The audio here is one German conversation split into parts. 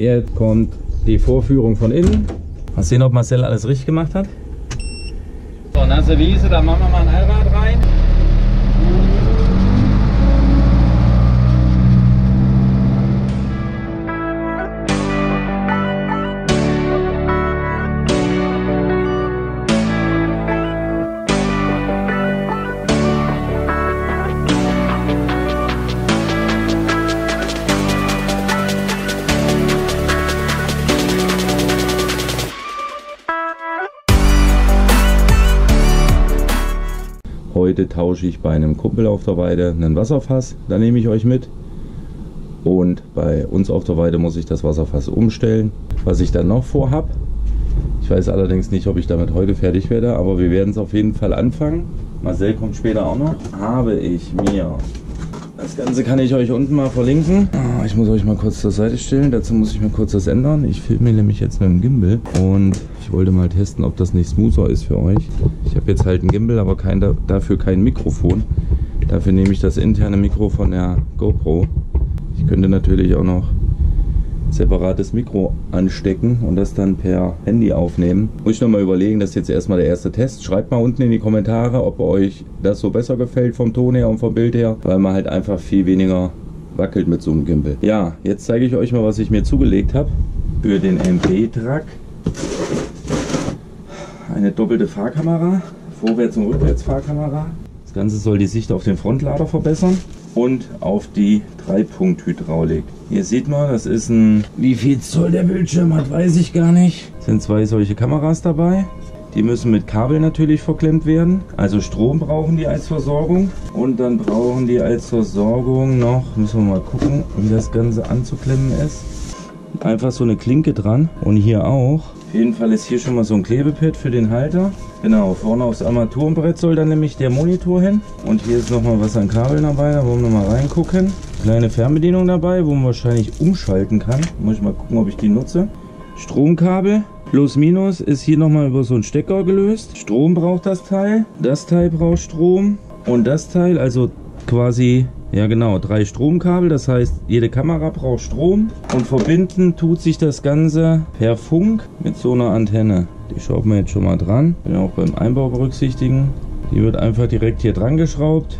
Jetzt kommt die Vorführung von innen. Mal sehen, ob Marcel alles richtig gemacht hat. So, nasse Wiese, da machen wir mal ein Allrad rein. Heute tausche ich bei einem Kumpel auf der Weide einen Wasserfass, da nehme ich euch mit. Und bei uns auf der Weide muss ich das Wasserfass umstellen, was ich dann noch vorhab. Ich weiß allerdings nicht, ob ich damit heute fertig werde, aber wir werden es auf jeden Fall anfangen. Marcel kommt später auch noch. Habe ich mir. Das Ganze kann ich euch unten mal verlinken. Ich muss euch mal kurz zur Seite stellen, dazu muss ich mir kurz das ändern. Ich filme nämlich jetzt mit dem Gimbal und ich wollte mal testen, ob das nicht smoother ist für euch. Ich habe jetzt halt einen Gimbal, aber dafür kein Mikrofon. Dafür nehme ich das interne Mikro von der GoPro. Ich könnte natürlich auch noch ein separates Mikro anstecken und das dann per Handy aufnehmen. Muss ich nochmal überlegen, das ist jetzt erstmal der erste Test. Schreibt mal unten in die Kommentare, ob euch das so besser gefällt vom Ton her und vom Bild her, weil man halt einfach viel weniger wackelt mit so einem Gimbal. Ja, jetzt zeige ich euch mal, was ich mir zugelegt habe für den MB-Truck. Eine doppelte Fahrkamera, Vorwärts- und Rückwärtsfahrkamera. Das Ganze soll die Sicht auf den Frontlader verbessern und auf die Dreipunkt Hydraulik. Hier sieht man, das ist ein, wie viel Zoll der Bildschirm hat, weiß ich gar nicht. Es sind zwei solche Kameras dabei. Die müssen mit Kabel natürlich verklemmt werden. Also Strom brauchen die als Versorgung. Und dann brauchen die als Versorgung noch, müssen wir mal gucken, wie das Ganze anzuklemmen ist. Einfach so eine Klinke dran und hier auch. Auf jeden Fall ist hier schon mal so ein Klebepad für den Halter. Genau, vorne aufs Armaturenbrett soll dann nämlich der Monitor hin. Und hier ist nochmal was an Kabeln dabei, da wollen wir mal reingucken. Kleine Fernbedienung dabei, wo man wahrscheinlich umschalten kann. Muss ich mal gucken, ob ich die nutze. Stromkabel. Plus minus ist hier nochmal über so einen Stecker gelöst. Strom braucht das Teil braucht Strom und das Teil, also quasi, ja genau, 3 Stromkabel, das heißt jede Kamera braucht Strom und verbinden tut sich das Ganze per Funk mit so einer Antenne. Die schraubt man jetzt schon mal dran, bin auch beim Einbau berücksichtigen. Die wird einfach direkt hier dran geschraubt.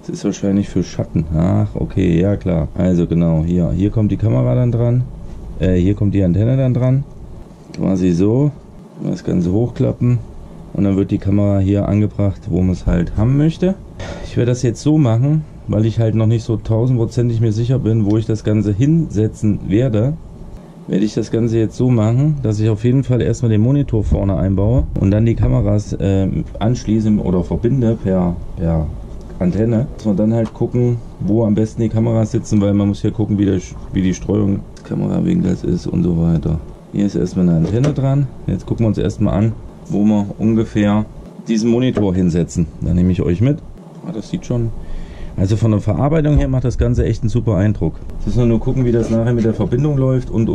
Das ist wahrscheinlich für Schatten, ach okay, ja klar. Also genau, hier kommt die Kamera dann dran, hier kommt die Antenne dann dran. Quasi so, das Ganze hochklappen und dann wird die Kamera hier angebracht, wo man es halt haben möchte. Ich werde das jetzt so machen, weil ich halt noch nicht so 1000% mir sicher bin, wo ich das Ganze hinsetzen werde. Werde ich das Ganze jetzt so machen, dass ich auf jeden Fall erstmal den Monitor vorne einbaue und dann die Kameras anschließe oder verbinde per Antenne. Dass wir dann halt gucken, wo am besten die Kameras sitzen, weil man muss ja gucken, wie die Streuung des Kamerawinkels ist und so weiter. Hier ist erstmal eine Antenne dran. Jetzt gucken wir uns erstmal an, wo wir ungefähr diesen Monitor hinsetzen. Da nehme ich euch mit. Ah, das sieht schon. Also von der Verarbeitung her macht das Ganze echt einen super Eindruck. Jetzt müssen wir nur gucken, wie das nachher mit der Verbindung läuft und.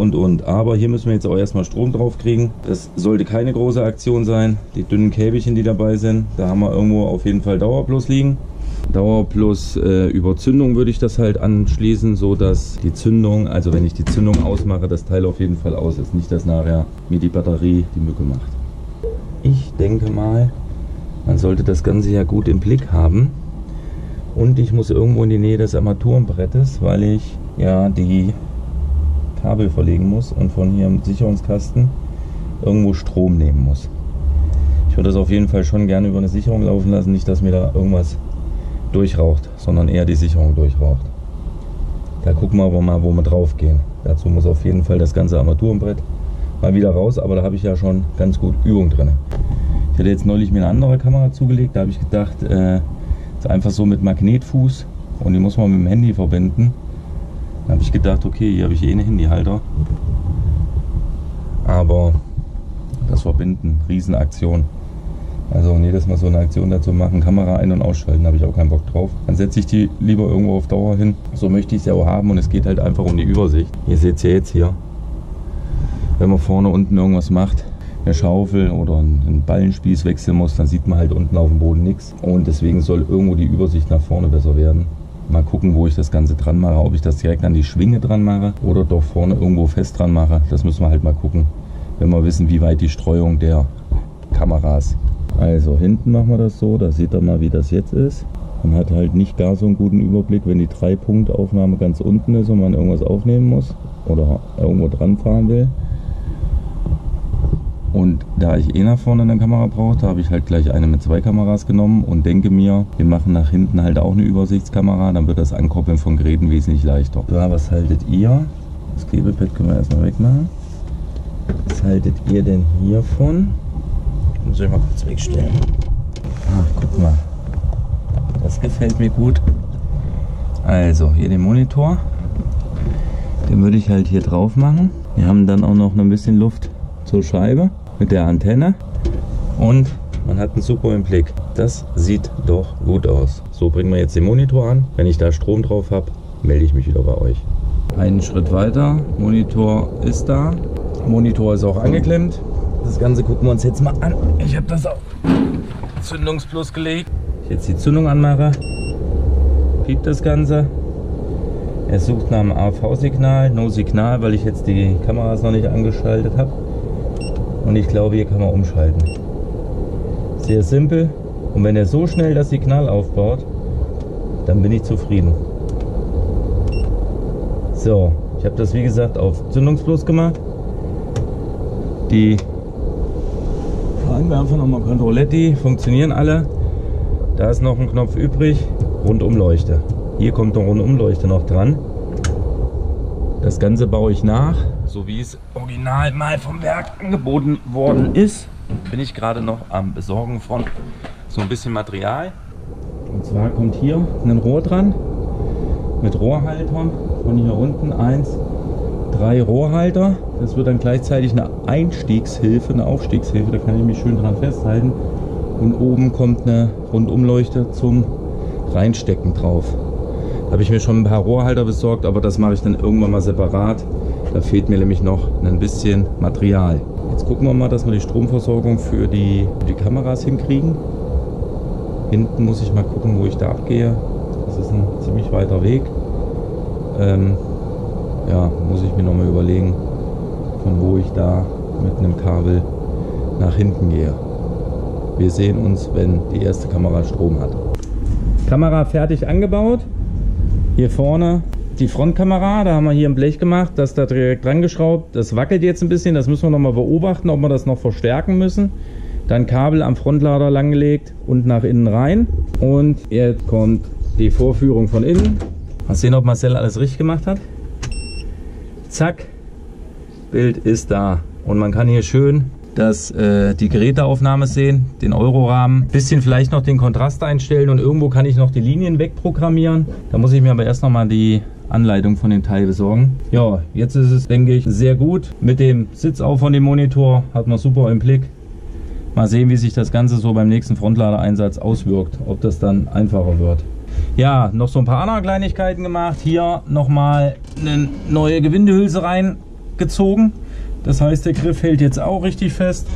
Aber hier müssen wir jetzt auch erstmal Strom drauf kriegen. Das sollte keine große Aktion sein. Die dünnen Käbelchen, die dabei sind, da haben wir irgendwo auf jeden Fall Dauer plus liegen. Dauer plus Überzündung würde ich das halt anschließen, so dass die Zündung, also wenn ich die Zündung ausmache, das Teil auf jeden Fall aus ist. Nicht, dass nachher mir die Batterie die Mücke macht. Ich denke mal, man sollte das Ganze ja gut im Blick haben. Und ich muss irgendwo in die Nähe des Armaturenbrettes, weil ich ja die Kabel verlegen muss und von hier im Sicherungskasten irgendwo Strom nehmen muss. Ich würde das auf jeden Fall schon gerne über eine Sicherung laufen lassen, nicht, dass mir da irgendwas durchraucht, sondern eher die Sicherung durchraucht. Da gucken wir aber mal, wo wir drauf gehen. Dazu muss auf jeden Fall das ganze Armaturenbrett mal wieder raus, aber da habe ich ja schon ganz gut Übung drin. Ich hatte jetzt neulich mir eine andere Kamera zugelegt, da habe ich gedacht, ist einfach so mit Magnetfuß und die muss man mit dem Handy verbinden. Da habe ich gedacht, okay, hier habe ich eh einen Handyhalter. Aber das Verbinden, Riesenaktion. Also jedes Mal so eine Aktion dazu machen, Kamera ein- und ausschalten, habe ich auch keinen Bock drauf. Dann setze ich die lieber irgendwo auf Dauer hin. So möchte ich es ja auch haben und es geht halt einfach um die Übersicht. Ihr seht es ja jetzt hier, wenn man vorne unten irgendwas macht, eine Schaufel oder einen Ballenspieß wechseln muss, dann sieht man halt unten auf dem Boden nichts. Und deswegen soll irgendwo die Übersicht nach vorne besser werden. Mal gucken, wo ich das Ganze dran mache, ob ich das direkt an die Schwinge dran mache oder doch vorne irgendwo fest dran mache. Das müssen wir halt mal gucken, wenn wir wissen, wie weit die Streuung der Kameras. Also hinten machen wir das so, da seht ihr mal, wie das jetzt ist. Man hat halt nicht gar so einen guten Überblick, wenn die Dreipunktaufnahme ganz unten ist und man irgendwas aufnehmen muss oder irgendwo dran fahren will. Und da ich eh nach vorne eine Kamera brauchte, habe ich halt gleich eine mit zwei Kameras genommen und denke mir, wir machen nach hinten halt auch eine Übersichtskamera, dann wird das Ankoppeln von Geräten wesentlich leichter. So, was haltet ihr? Das Klebepad können wir erstmal wegmachen. Was haltet ihr denn hiervon? Muss ich mal kurz wegstellen. Ach, guck mal. Das gefällt mir gut. Also, hier den Monitor. Den würde ich halt hier drauf machen. Wir haben dann auch noch ein bisschen Luft zur Scheibe mit der Antenne und man hat einen super im Blick. Das sieht doch gut aus. So bringen wir jetzt den Monitor an. Wenn ich da Strom drauf habe, melde ich mich wieder bei euch. Einen Schritt weiter. Monitor ist da. Monitor ist auch angeklemmt. Das Ganze gucken wir uns jetzt mal an. Ich habe das auf Zündungsplus gelegt. Ich jetzt die Zündung anmache, piept das Ganze. Er sucht nach dem AV-Signal. No Signal, weil ich jetzt die Kameras noch nicht angeschaltet habe. Und ich glaube, hier kann man umschalten. Sehr simpel. Und wenn er so schnell das Signal aufbaut, dann bin ich zufrieden. So, ich habe das wie gesagt auf Zündungsplus gemacht. Die Fernwerfer nochmal Controletti, funktionieren alle. Da ist noch ein Knopf übrig, Rundumleuchte. Hier kommt eine Rundumleuchte noch dran. Das Ganze baue ich nach, so wie es original mal vom Werk angeboten worden ist. Bin ich gerade noch am Besorgen von so ein bisschen Material. Und zwar kommt hier ein Rohr dran mit Rohrhaltern. Von hier unten 3 Rohrhalter. Das wird dann gleichzeitig eine Einstiegshilfe, eine Aufstiegshilfe. Da kann ich mich schön dran festhalten. Und oben kommt eine Rundumleuchte zum Reinstecken drauf. Habe ich mir schon ein paar Rohrhalter besorgt, aber das mache ich dann irgendwann mal separat. Da fehlt mir nämlich noch ein bisschen Material. Jetzt gucken wir mal, dass wir die Stromversorgung für die Kameras hinkriegen. Hinten muss ich mal gucken, wo ich da abgehe. Das ist ein ziemlich weiter Weg. Ja, muss ich mir nochmal überlegen, von wo ich da mit einem Kabel nach hinten gehe. Wir sehen uns, wenn die erste Kamera Strom hat. Kamera fertig angebaut. Hier vorne die Frontkamera, da haben wir hier ein Blech gemacht, das da direkt dran geschraubt. Das wackelt jetzt ein bisschen, das müssen wir nochmal beobachten, ob wir das noch verstärken müssen. Dann Kabel am Frontlader langgelegt und nach innen rein. Und jetzt kommt die Vorführung von innen. Mal sehen, ob Marcel alles richtig gemacht hat. Zack, Bild ist da. Und man kann hier schön die Geräteaufnahme sehen, den Eurorahmen, ein bisschen vielleicht noch den Kontrast einstellen und irgendwo kann ich noch die Linien wegprogrammieren. Da muss ich mir aber erst nochmal die Anleitung von dem Teil besorgen. Ja, jetzt ist es, denke ich, sehr gut. Mit dem Sitz auch von dem Monitor hat man super im Blick. Mal sehen, wie sich das Ganze so beim nächsten Frontlader-Einsatz auswirkt, ob das dann einfacher wird. Ja, noch so ein paar andere Kleinigkeiten gemacht. Hier nochmal eine neue Gewindehülse reingezogen. Das heißt, der Griff hält jetzt auch richtig fest.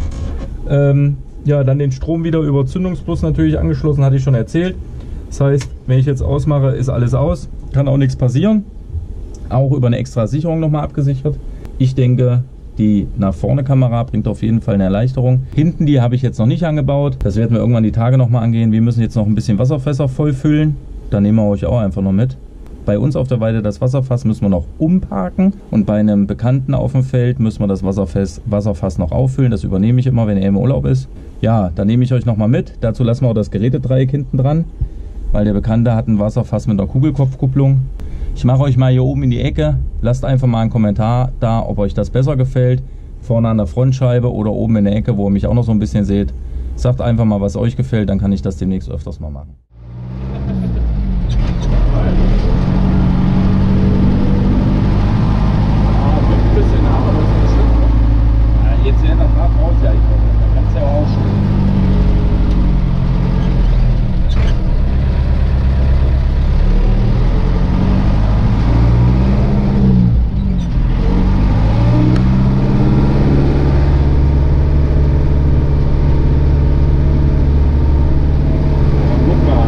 Ja, dann den Strom wieder über Zündungsplus natürlich angeschlossen, hatte ich schon erzählt. Das heißt, wenn ich jetzt ausmache, ist alles aus. Kann auch nichts passieren. Auch über eine extra Sicherung nochmal abgesichert. Ich denke, die nach vorne Kamera bringt auf jeden Fall eine Erleichterung. Hinten die habe ich jetzt noch nicht angebaut. Das werden wir irgendwann die Tage nochmal angehen. Wir müssen jetzt noch ein bisschen Wasserfässer vollfüllen. Da nehmen wir euch auch einfach noch mit. Bei uns auf der Weide das Wasserfass müssen wir noch umparken und bei einem Bekannten auf dem Feld müssen wir das Wasserfass noch auffüllen. Das übernehme ich immer, wenn er im Urlaub ist. Ja, da nehme ich euch nochmal mit. Dazu lassen wir auch das Gerätedreieck hinten dran, weil der Bekannte hat ein Wasserfass mit einer Kugelkopfkupplung. Ich mache euch mal hier oben in die Ecke. Lasst einfach mal einen Kommentar da, ob euch das besser gefällt. Vorne an der Frontscheibe oder oben in der Ecke, wo ihr mich auch noch so ein bisschen seht. Sagt einfach mal, was euch gefällt, dann kann ich das demnächst öfters mal machen. Guck mal,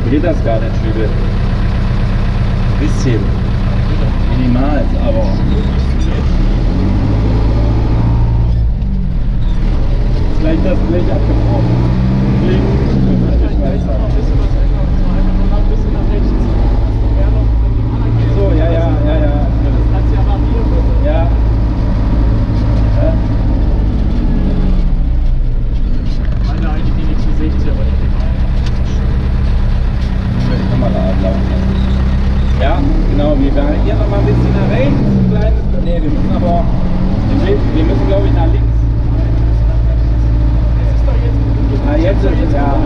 viel geht das gar nicht übel. Ein bisschen. Minimal, aber. Ist gleich das Blech abgebrochen. So, ja. Das kannst du ja variieren, bitte. Ja. Ich meine eigentlich die nächsten 60, aber ich denke mal. Ich kann mal da ablaufen lassen. Ja, genau. Wir werden hier nochmal ein bisschen nach rechts. Ein kleines. Ne, wir müssen aber. Wir müssen, glaube ich, nach links. Es ist doch jetzt. Ah, jetzt ist es ja.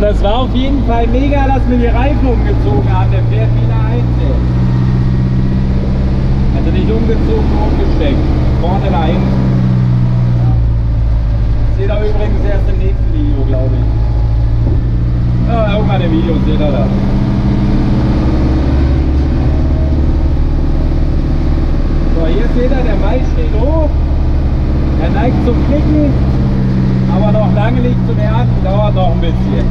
Das war auf jeden Fall mega, dass wir die Reifen umgezogen haben. Der fährt wieder einzeln. Also nicht umgezogen, umgesteckt. Vorne rein. Ja. Seht ihr übrigens erst im nächsten Video, glaube ich. Ja, irgendwann im Video, seht ihr das. So, hier seht ihr, der Mai steht hoch. Er neigt zum Klicken. Aber noch lange nicht zum Ernten. Dauert noch ein bisschen.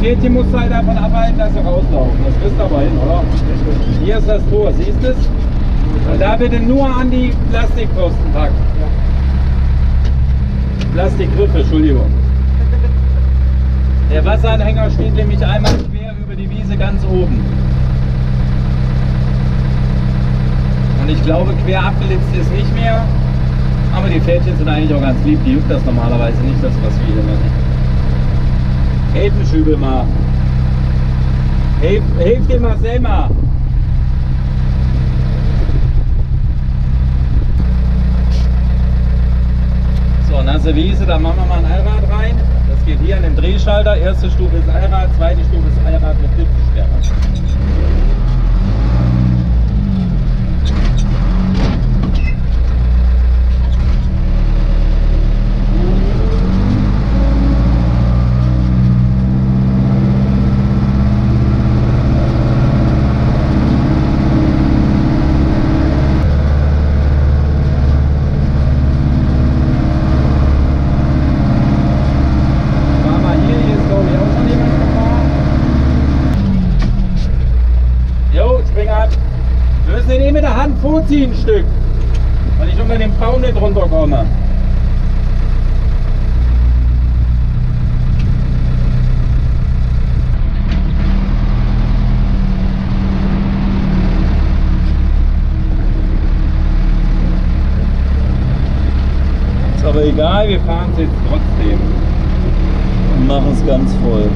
Mädchen muss halt davon abhalten, dass sie rauslaufen. Das kriegst du aber hin, oder? Hier ist das Tor, siehst du es? Und da bitte nur an die Plastikpfosten packen. Plastikgriffe, Entschuldigung. Der Wasseranhänger steht nämlich einmal quer über die Wiese ganz oben. Und ich glaube, quer abgelitzt ist nicht mehr. Aber die Pferdchen sind eigentlich auch ganz lieb. Die juckt das normalerweise nicht, das was viele machen. Helfenschübel mal. Hilf dem Marcel mal. So, nasse Wiese, da machen wir mal ein Allrad rein. Das geht hier an dem Drehschalter. Erste Stufe ist Allrad, zweite Stufe ist Allrad mit Diffsperren. Vorziehen ein Stück, weil ich unter dem Baum nicht runterkomme. Ist aber egal, wir fahren es jetzt trotzdem und machen es ganz voll.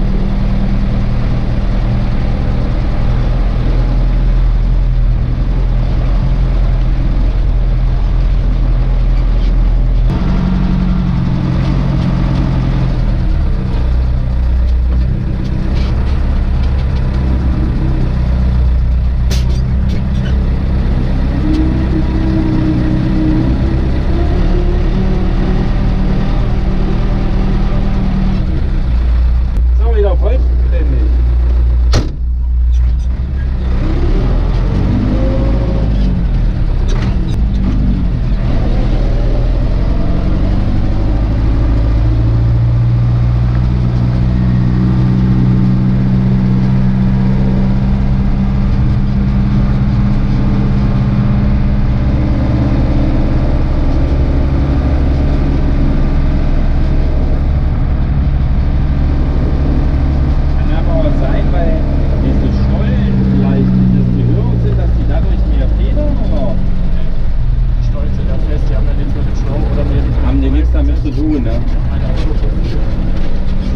tun, ne? Das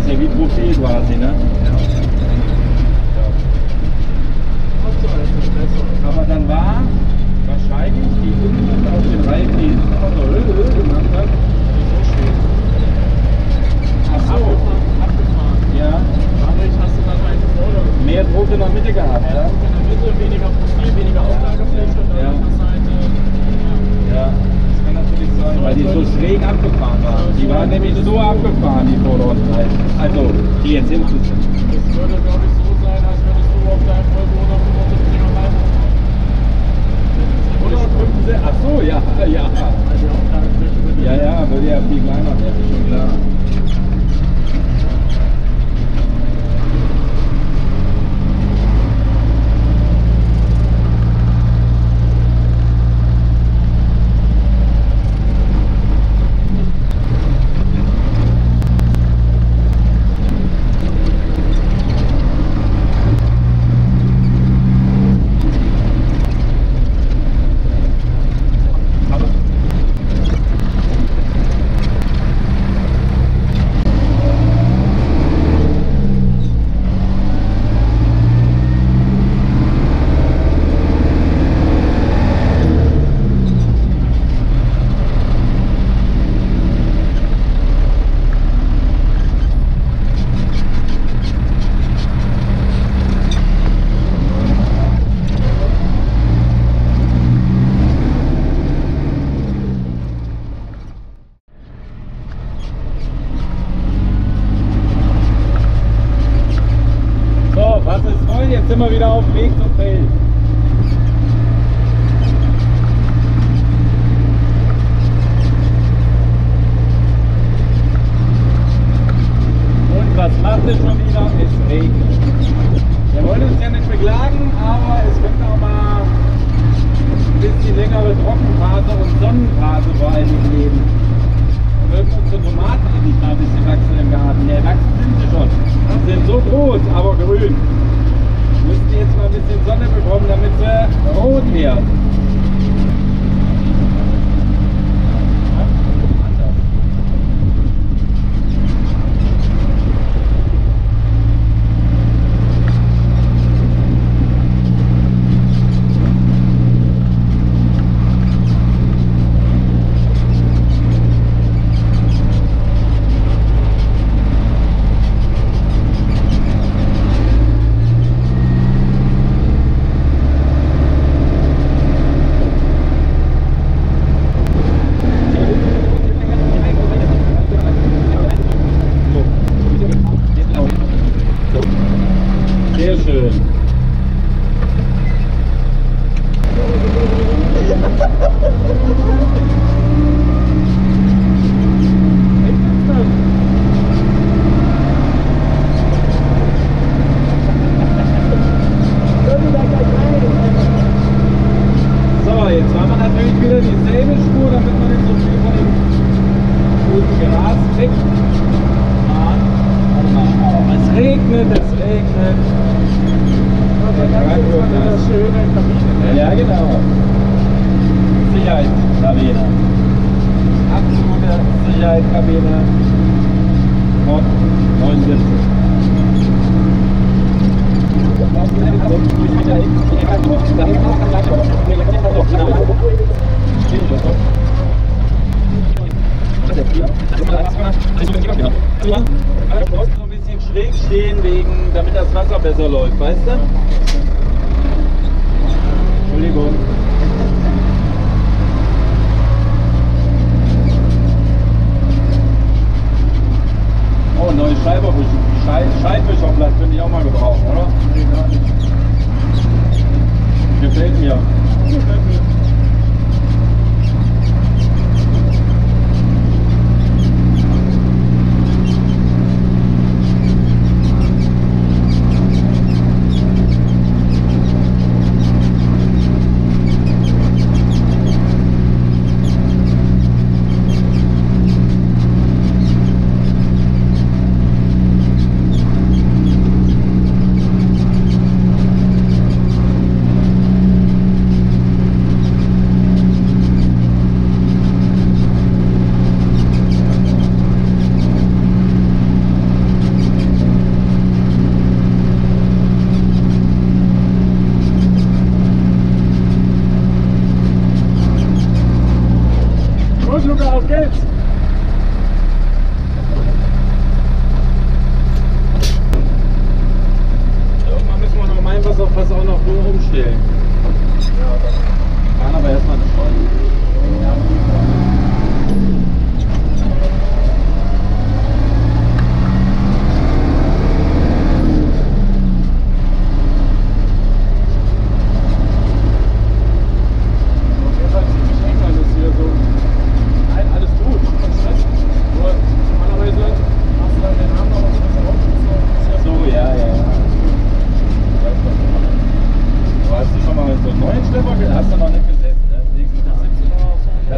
ist ja wie ein Profil quasi, ne? Ja. Aber dann war wahrscheinlich die Unruhe auf den Reifen, die hinten noch so Höhe gemacht hat, so schön. Ach so. Abgefahren. Ja. Dadurch hast du dann eigentlich mehr Druck in der Mitte gehabt, ja? Mehr Druck in der Mitte, weniger Profil, weniger Auflagefläche und dann hast du halt, ja. Weil die so schräg abgefahren waren. Die waren nämlich so abgefahren, die Vorderreifen. Also, die jetzt hinten sind. Das würde, glaube ich, so sein, als würdest du auf deinem Volvo 175er Reifen fahren. 175? Ach so, ja, ja. Ja, ja, würde ja viel kleiner werden, schon klar.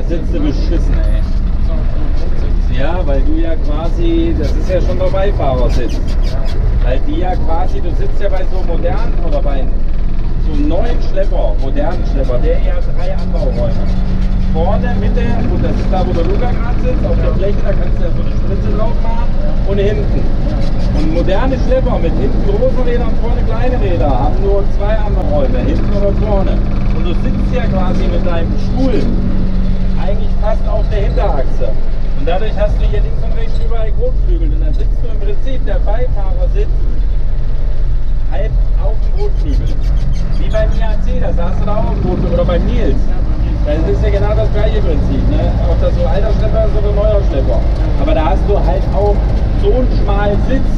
sitzt du beschissen, ey. Ja, weil du ja quasi, das ist ja schon der Beifahrersitz. Weil die ja quasi, du sitzt ja bei so modernen oder bei so einem neuen Schlepper, modernen Schlepper, der ja 3 Anbauräume. Vorne, Mitte, und das ist da, wo der Luca gerade sitzt, auf der Fläche, da kannst du ja so eine Spritze drauf machen und hinten. Und moderne Schlepper mit hinten großen Rädern und vorne kleine Räder haben nur 2 Anbauräume, hinten oder vorne. Und du sitzt ja quasi mit deinem Stuhl eigentlich fast auf der Hinterachse. Und dadurch hast du hier links und rechts überall Kotflügel. Und dann sitzt du im Prinzip, der Beifahrer sitzt halb auf dem Kotflügel. Wie beim IAC, da saß du da auch auf dem Kotflügel, oder beim Nils. Das ist ja genau das gleiche Prinzip, ne? Ob das so ein alter Schlepper ist oder ein neuer Schlepper. Aber da hast du halt auch so einen schmalen Sitz,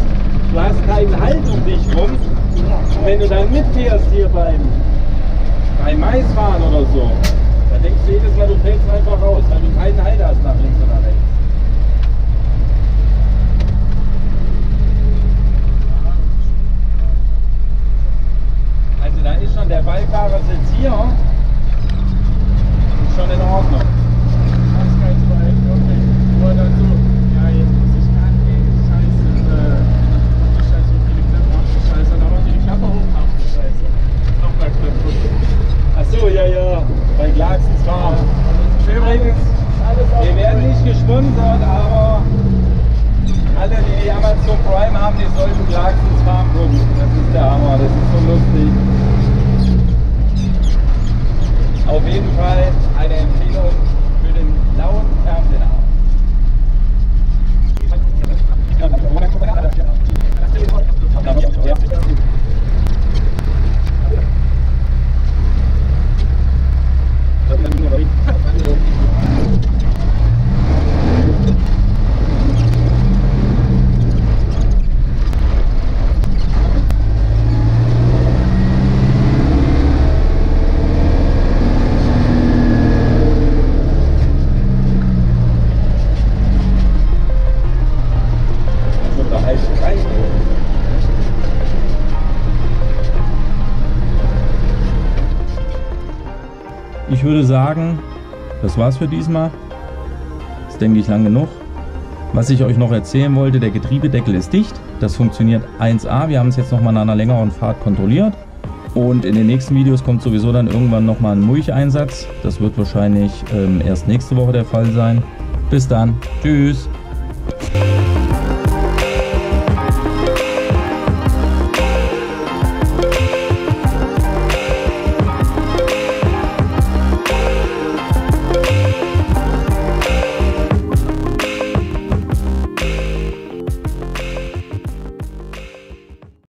du hast keinen Halt um dich rum. Und wenn du dann mitfährst hier beim Maisfahren oder so, dann denkst du jedes Mal, du fällst einfach raus, weil du keinen Halt hast nach links oder rechts. Also da ist schon der Beifahrersitz hier schon in Ordnung. Nur dazu, ja, jetzt muss ich angehen, scheiße, scheiße, die Klappe aufgescheiße, dann haben wir die Klappe hoch aufgescheiße. Nochmal Klappe. Achso, ja, ja, bei Clarkson's Farm. Übrigens, wir werden nicht gesponsert, aber alle, die die Amazon Prime haben, die sollten Clarkson's Farm gucken. Das ist der Hammer, das ist so lustig. Auf jeden Fall eine Empfehlung für den lauen Fernseher. Ich würde sagen, das war's für diesmal. Das denke ich lang genug. Was ich euch noch erzählen wollte, der Getriebedeckel ist dicht. Das funktioniert 1A. Wir haben es jetzt nochmal nach einer längeren Fahrt kontrolliert. Und in den nächsten Videos kommt sowieso dann irgendwann nochmal ein Mulch-Einsatz. Das wird wahrscheinlich erst nächste Woche der Fall sein. Bis dann. Tschüss.